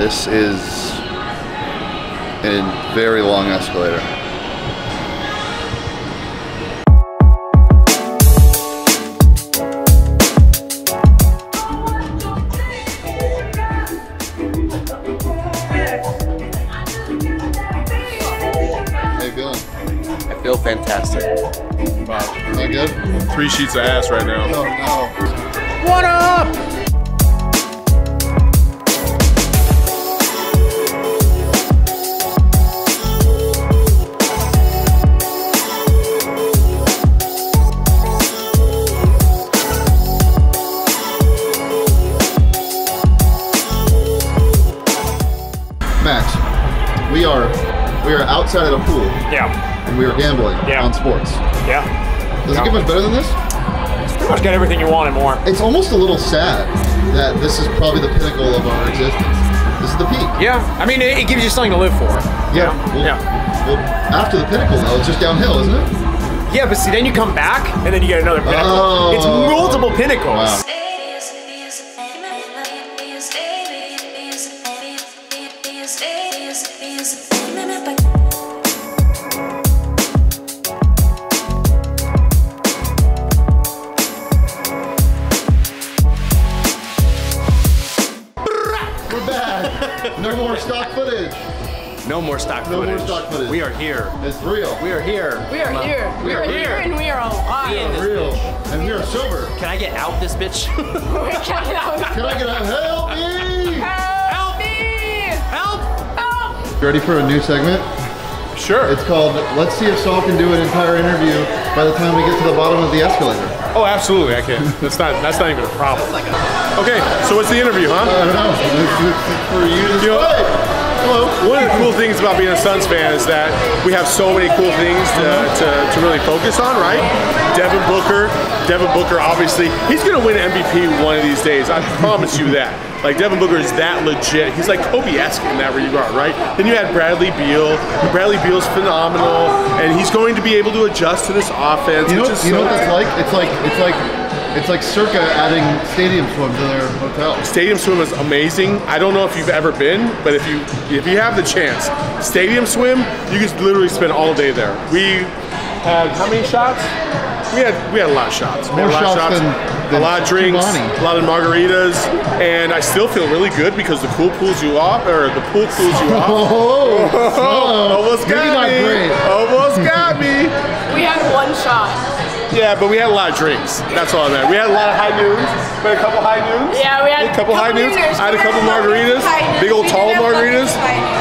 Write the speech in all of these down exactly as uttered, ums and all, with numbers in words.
This is a very long escalator. Fantastic. Wow. Is that good? Three sheets of ass right now. Oh, no. What up? Max, we are we are outside of the pool. Yeah. And we were gambling yeah. on sports. Yeah. Does no. it get much better than this? It's pretty much got everything you want and more. It's almost a little sad that this is probably the pinnacle of our existence. This is the peak. Yeah. I mean, it, it gives you something to live for. Yeah. Yeah. Well, yeah. Well, after the pinnacle, though, it's just downhill, isn't it? Yeah, but see, then you come back, and then you get another pinnacle. Oh. It's multiple pinnacles. Wow. No more stock no footage. No more stock footage. We are here. It's real. We are here. We are here. We, we are, are here. here and we are alive. We are this real. Bitch. And we are sober. Can I get out this bitch? Can I get out? Can I get out? Help me! Help me! Help! Help! You ready for a new segment? Sure. It's called Let's See If Saul Can Do an Entire Interview by the time we get to the bottom of the escalator. Oh, absolutely, I can. That's not, that's not even a problem. Okay, so what's the interview, huh? I don't know. For you to do it. Well, one of the cool things about being a Suns fan is that we have so many cool things to, to, to really focus on, right? Devin Booker, Devin Booker, obviously, he's going to win M V P one of these days. I promise you that. Like, Devin Booker is that legit. He's like Kobe-esque in that regard, right? Then you had Bradley Beal. Bradley Beal's phenomenal, and he's going to be able to adjust to this offense. You know, which is you so know what it's like? It's like, it's like, It's like Circa adding Stadium Swim to their hotel. Stadium Swim is amazing. I don't know if you've ever been, but if you if you have the chance, Stadium Swim, you can literally spend all day there. We had how many shots? We had we had a lot of shots. More we had a lot shots of shots. Than A lot of drinks, a lot of margaritas, and I still feel really good because the pool pulls you off, or the pool pulls you off. Oh, oh, almost got me. Great. Almost got me. We had one shot. Yeah, but we had a lot of drinks. That's all I meant. We had a lot of high noons. We had a couple high noons. Yeah, we had a couple, couple high noons. noons. I had a couple margaritas, big old tall margaritas.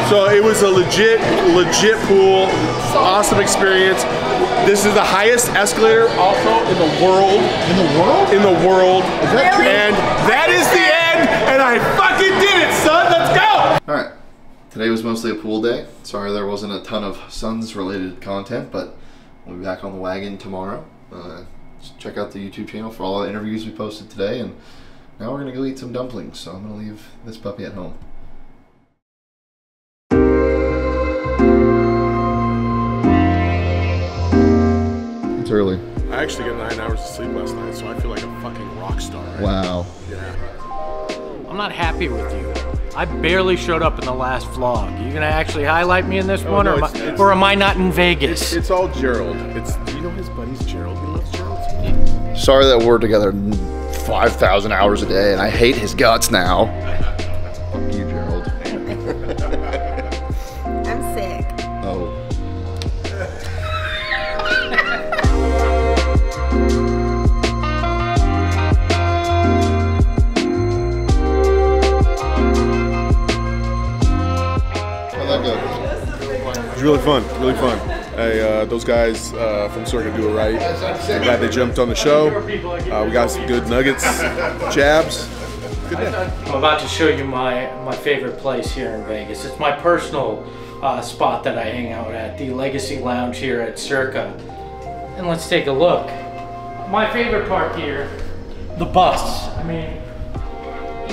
So it was a legit, legit pool. Awesome experience. This is the highest escalator also in the world. In the world? In the world. Is that true? And that is the end, and I fucking did it, son! Let's go! Alright, today was mostly a pool day. Sorry there wasn't a ton of Suns-related content, but we'll be back on the wagon tomorrow. Uh, check out the YouTube channel for all the interviews we posted today, and now we're gonna go eat some dumplings, so I'm gonna leave this puppy at home. Early. I actually got nine hours of sleep last night, so I feel like a fucking rock star. Right wow. Now. Yeah. I'm not happy with you. I barely showed up in the last vlog. Are you gonna actually highlight me in this oh, one, no, or, it's, am I, it's, or am I not in Vegas? It's, it's all Gerald. It's do you know his buddy's Gerald? He loves Gerald. Yeah. Sorry that we're together five thousand hours a day, and I hate his guts now. Fuck you, Gerald. I'm sick. Oh. It was really fun, really fun. Hey, uh, those guys uh, from Circa do it right. I'm glad they jumped on the show. Uh, we got some good nuggets, jabs. Good day. I'm about to show you my, my favorite place here in Vegas. It's my personal uh, spot that I hang out at, the Legacy Lounge here at Circa. And let's take a look. My favorite part here, the bus. I mean,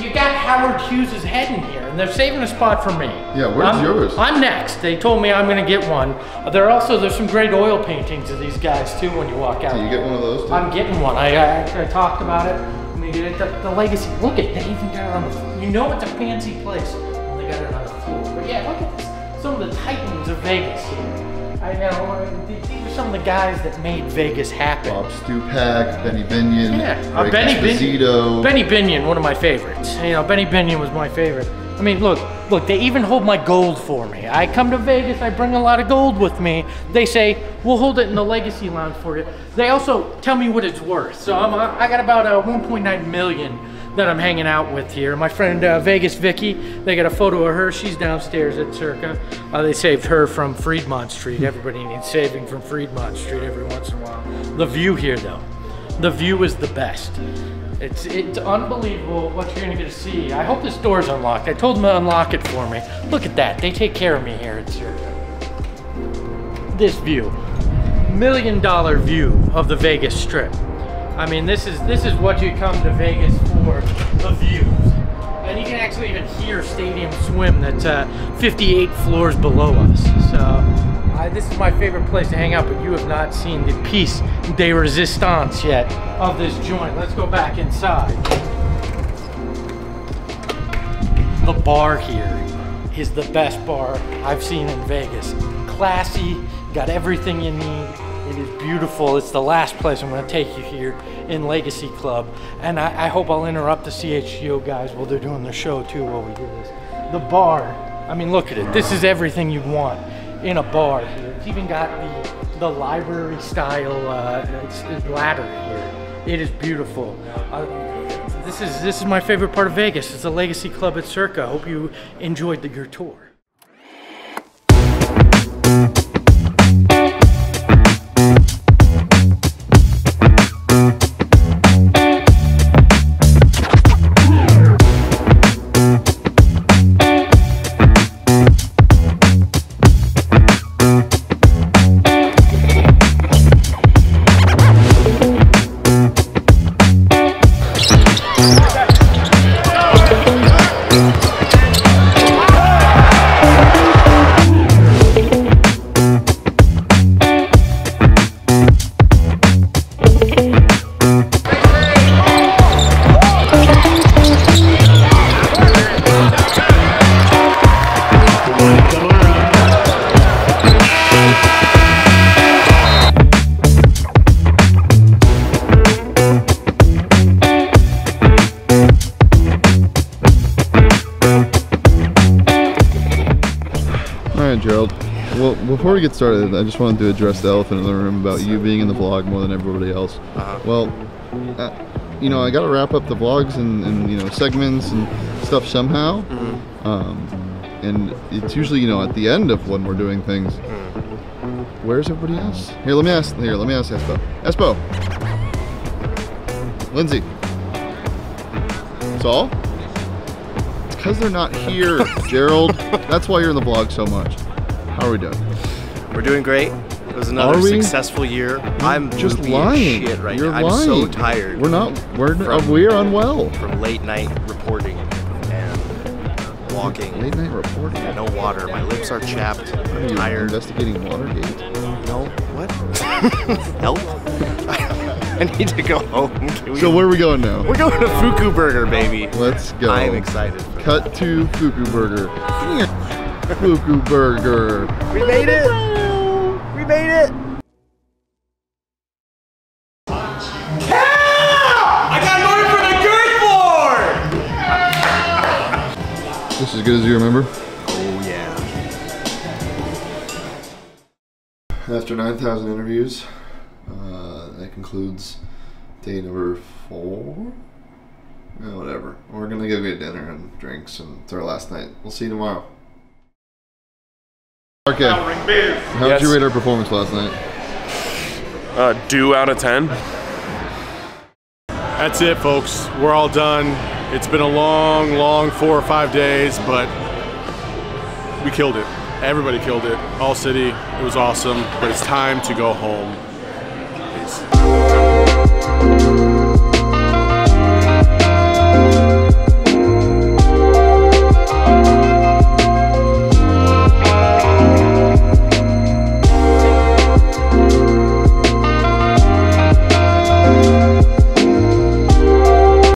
you got Howard Hughes' head in here, and they're saving a spot for me. Yeah, where's I'm, yours? I'm next. They told me I'm gonna get one. There are also, there's some great oil paintings of these guys too when you walk out. So you get one of those too? I'm getting one. I, I, I talked about it. I mean, the, the Legacy, look at, they even got it on the, you know it's a fancy place. They together and I was cool. But yeah, look at this. Some of the titans of Vegas here. I know. These are some of the guys that made Vegas happen. Bob Stupak, Benny Binion. Yeah. Uh, Benny Binion. Benny Binion, one of my favorites. You know, Benny Binion was my favorite. I mean, look, look, they even hold my gold for me. I come to Vegas, I bring a lot of gold with me. They say, we'll hold it in the Legacy Lounge for you. They also tell me what it's worth. So I'm, I got about uh, one point nine million that I'm hanging out with here. My friend uh, Vegas Vicky, they got a photo of her. She's downstairs at Circa. Uh, they saved her from Fremont Street. Everybody needs saving from Fremont Street every once in a while. The view here though, the view is the best. It's, it's unbelievable what you're gonna get to see. I hope this door's unlocked. I told them to unlock it for me. Look at that, they take care of me here at Circa. This view, million dollar view of the Vegas Strip. I mean, this is, this is what you come to Vegas for, the views. And you can actually even hear Stadium Swim that's uh, fifty-eight floors below us. So uh, this is my favorite place to hang out, but you have not seen the piece de resistance yet of this joint. Let's go back inside. The bar here is the best bar I've seen in Vegas. Classy, got everything you need. It is beautiful. It's the last place I'm gonna take you here in Legacy Club. And I, I hope I'll interrupt the C H G O guys while they're doing their show too while we do this. The bar, I mean, look at it. This is everything you'd want in a bar here. It's even got the, the library style uh, it's, it's ladder here. It is beautiful. Uh, this is, this is my favorite part of Vegas. It's the Legacy Club at Circa. Hope you enjoyed the, your tour. Gerald, well, before we get started, I just wanted to address the elephant in the room about you being in the vlog more than everybody else. Uh-huh. Well, I, you know, I got to wrap up the vlogs and, and, you know, segments and stuff somehow. Mm-hmm. um, and it's usually, you know, at the end of when we're doing things. Mm-hmm. Where's everybody else? Here, let me ask. Here, let me ask Espo. Espo, Lindsay, Saul. It's because they're not here, Gerald. That's why you're in the vlog so much. How are we doing? We're doing great. It was another successful year. I'm just lying. Shit right You're now. lying. I'm so tired. We're not. We're from, we are unwell from late night reporting and walking. Late night reporting. Yeah, no water. My lips are chapped. I'm are you tired. Investigating Watergate. No. What? Help. I need to go home. So where are we going now? We're going to Fuku Burger, baby. Let's go. I'm excited. Cut that. to Fuku Burger. Fuku Burger. We made it. We made it. Yeah! I got an order for the girth board. This is as good as you remember. Oh yeah. After nine thousand interviews, uh, that concludes day number four. Yeah, whatever. We're gonna go get dinner and drinks, and it's our last night. We'll see you tomorrow. Okay. How yes. did you rate our performance last night? Uh, due out of ten. That's it, folks. We're all done. It's been a long, long four or five days, but we killed it. Everybody killed it. All city. It was awesome. But it's time to go home. Peace.